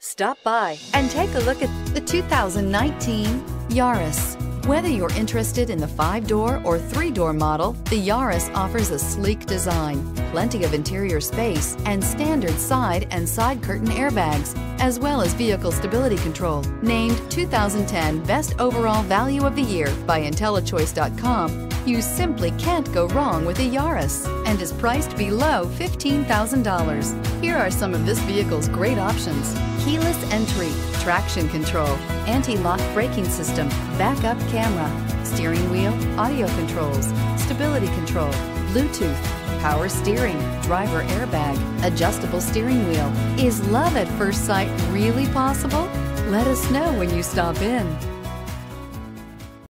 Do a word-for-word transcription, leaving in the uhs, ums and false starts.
Stop by and take a look at the two thousand nineteen Yaris. Whether you're interested in the five-door or three-door model, the Yaris offers a sleek design, plenty of interior space, and standard side and side curtain airbags, as well as vehicle stability control. Named two thousand ten Best Overall Value of the Year by IntelliChoice dot com, you simply can't go wrong with a Yaris, and is priced below fifteen thousand dollars. Here are some of this vehicle's great options: keyless entry, traction control, anti-lock braking system, backup camera, steering wheel audio controls, stability control, Bluetooth, power steering, driver airbag, adjustable steering wheel. Is love at first sight really possible? Let us know when you stop in.